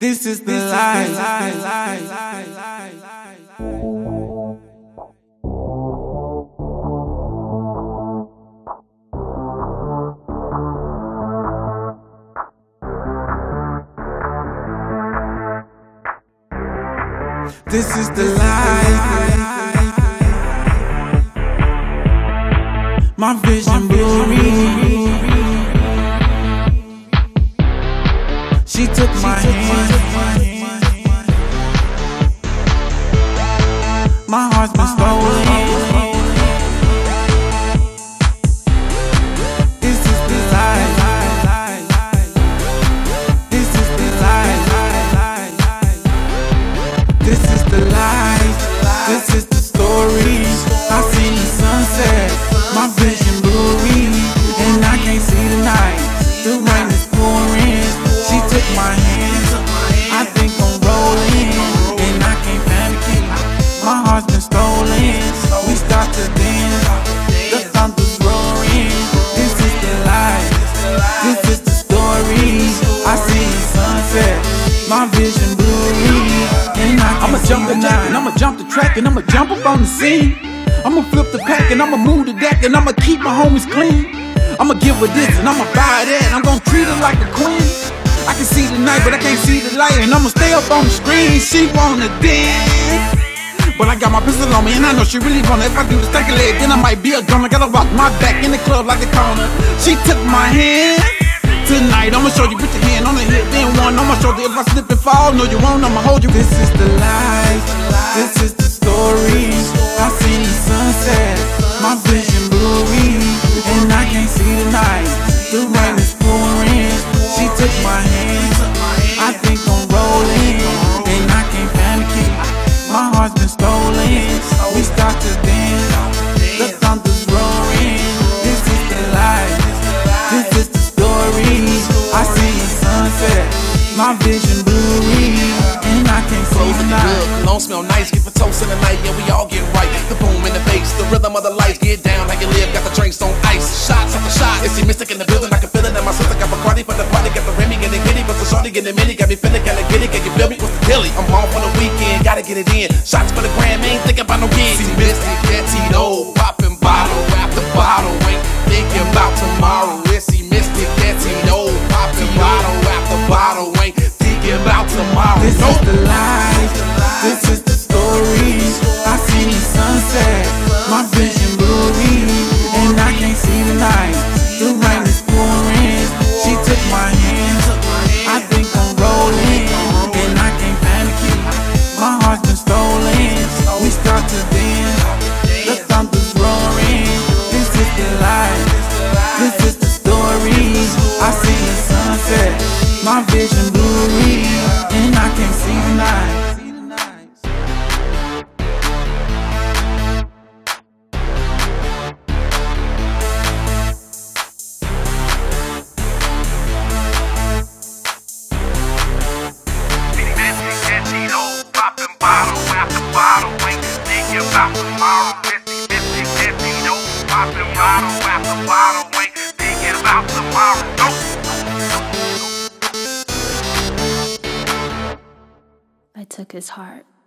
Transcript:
This is the life. This is the life. My vision will reach. She took my hand. My heart's been stolen. This is the life. This is the life. This is the life, this is the story. I see the sunset, my vision blurry, and I can't see the night. The rain is pouring, she took my hands, I think I'm rolling, and I can't panic. My heart's been stolen, we start to dance, the thunder's roaring. This is the life, this is the story. I see the sunset, my vision blurry. I'ma jump the jack and I'ma jump the track and I'ma jump up on the scene. I'ma flip the pack and I'ma move the deck and I'ma keep my homies clean. I'ma give her this and I'ma buy that and I'm gon' treat her like a queen. I can see the night but I can't see the light, and I'ma stay up on the screen. She wanna dance, but I got my pistol on me and I know she really wanna. If I do the stack a leg then I might be a drummer. Gotta rock my back in the club like the corner. She took my hand. Tonight, I'ma show you, put your hand on the hip, then one on my shoulder. If I slip and fall, no you won't, I'ma hold you. This is the life, this is the story. I see the sunset, my vision blurry, and I can't see the light. The rain is pouring, she took my hand, I think I'm rolling, and I can't panic it. My heart's been stolen, we start to dance, the thunder's roaring. This is the life, this is the I see the sunset, my vision blurry, and I can't see the night. Cologne smell nice, give a toast in the night, yeah, we all get right. The boom in the bass, the rhythm of the lights, get down how you live, got the drinks on ice. Shots after shot, it's the mystic in the building, I can feel it in my sister. Got Bacardi for the party, got the Remy, get it giddy, but the shorty get the mini, got me feeling kinda giddy, can you feel me? What's the dilly? I'm home for the weekend, gotta get it in. Shots for the gram, ain't thinking about no kids. See Mystic, that Tito, popping bottle after bottle, ain't thinking about tomorrow. This is the life, this is the story. I see the sunset, my vision blurry, and I can't see the light. The rain is pouring, she took my hand, I think I'm rolling, and I can't panic it. My heart's been stolen, we start to dance, the thunder's roaring. This is the life, this is the story. I see the sunset, my vision blurry, and I can't see the night. I took his heart.